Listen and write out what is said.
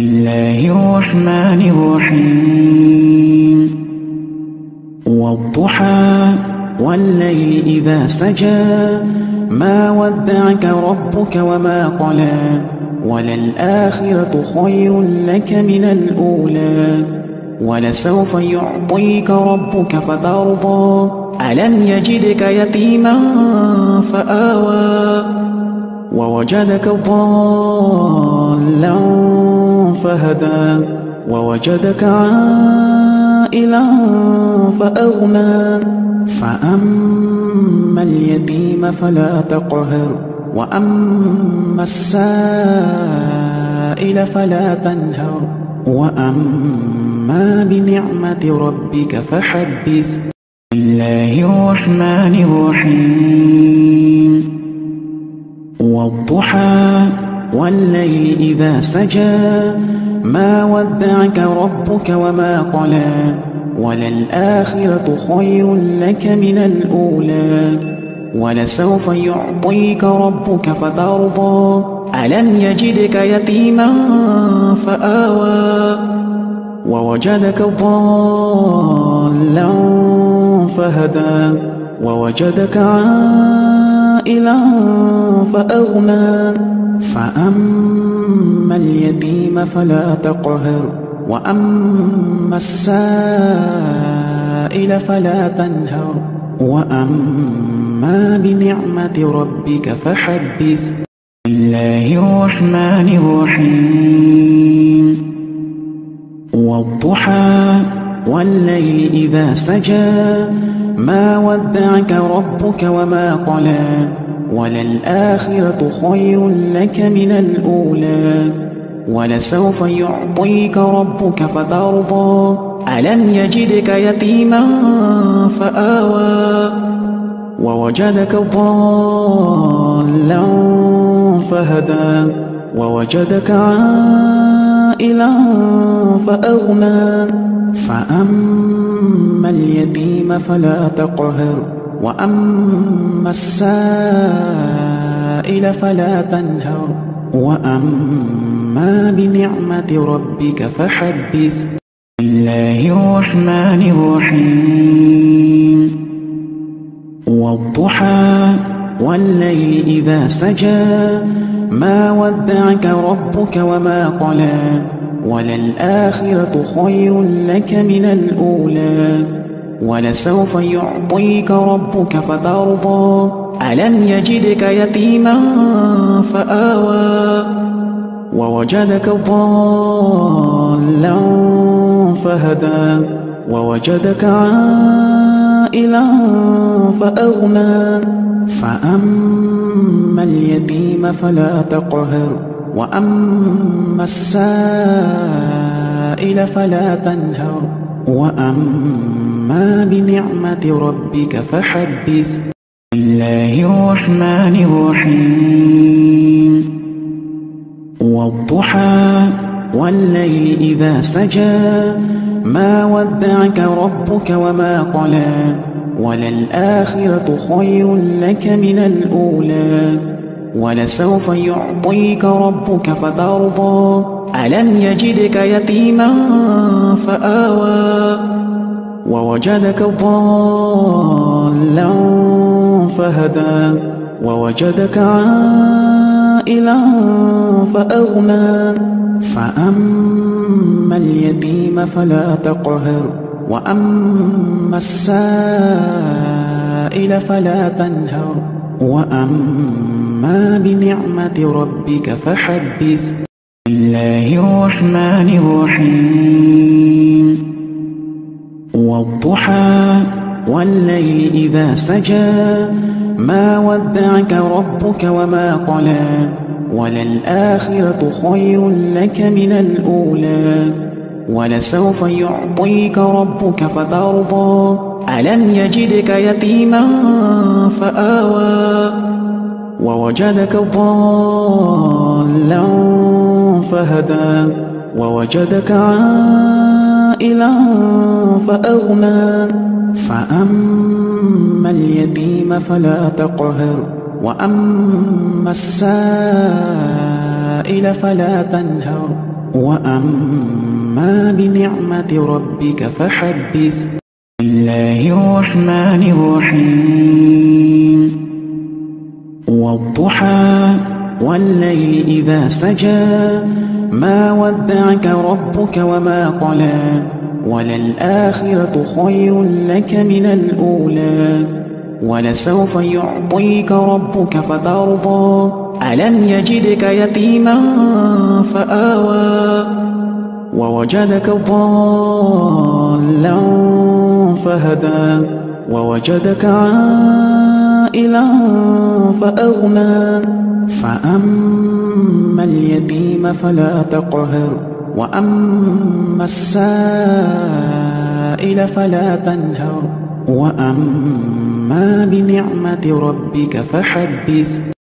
بسم الله الرحمن الرحيم. والضحى والليل إذا سجى ما ودعك ربك وما قلى وللآخرة خير لك من الأولى ولسوف يعطيك ربك فترضى ألم يجدك يتيما فآوى ووجدك ضالا فهدى ووجدك عائلا فأغنى فأما اليتيم فلا تقهر وأما السائل فلا تنهر وأما بنعمة ربك فحدث. بسم الله الرحمن الرحيم. والضحى والليل إذا سجى ما ودعك ربك وما قلى وللآخرة خير لك من الأولى ولسوف يعطيك ربك فترضى ألم يجدك يتيما فآوى ووجدك ضالا فهدى ووجدك عائلا فأغنى فأما اليتيم فلا تقهر وأما السائل فلا تنهر وأما بنعمة ربك فحدث. بسم الله الرحمن الرحيم. والضحى والليل إذا سجى ما ودعك ربك وما قلى وللآخرة خير لك من الأولى ولسوف يعطيك ربك فترضى ألم يجدك يتيما فآوى ووجدك ضالا فهدى ووجدك عائلا فأغنى فأما اليتيم فلا تقهر وأما السائل فلا تنهر وأما بنعمة ربك فحدث. بسم الله الرحمن الرحيم. والضحى والليل إذا سجى ما ودعك ربك وما قلى وللآخرة خير لك من الأولى ولسوف يعطيك ربك فترضى ألم يجدك يتيما فآوى ووجدك ضالا فهدى ووجدك عائلا فأغنى فأما اليتيم فلا تقهر وأما السائل فلا تنهر وأما بنعمة ربك فحدث. بسم الله الرحمن الرحيم. والضحى والليل إذا سجى ما ودعك ربك وما قلى وللآخرة خير لك من الأولى ولسوف يعطيك ربك فترضى ألم يجدك يتيما فآوى ووجدك ضالا فهدى ووجدك عائلا فأغنى فأما اليتيم فلا تقهر وأما السائل فلا تنهر وأما بنعمة ربك فحدث. بسم الله الرحمن الرحيم. والضحى والليل إذا سجى ما ودعك ربك وما قلى وللآخرة خير لك من الأولى ولسوف يعطيك ربك فترضى ألم يجدك يتيما فآوى ووجدك ضالا فهدى ووجدك عائلا فأغنى فأما اليتيم فلا تقهر وأما السائل فلا تنهر وأما بنعمة ربك فحدث. بسم الله الرحمن الرحيم. والضحى والليل إذا سجى ما ودعك ربك وما قلى وللآخرة خير لك من الأولى ولسوف يعطيك ربك فترضى. ألم يجدك يتيما فآوى ووجدك ضالا فهدى ووجدك عائلا فأغنى. فأما اليتيم فلا تقهر وأما السائل فلا تنهر وأما بنعمة ربك فحدث.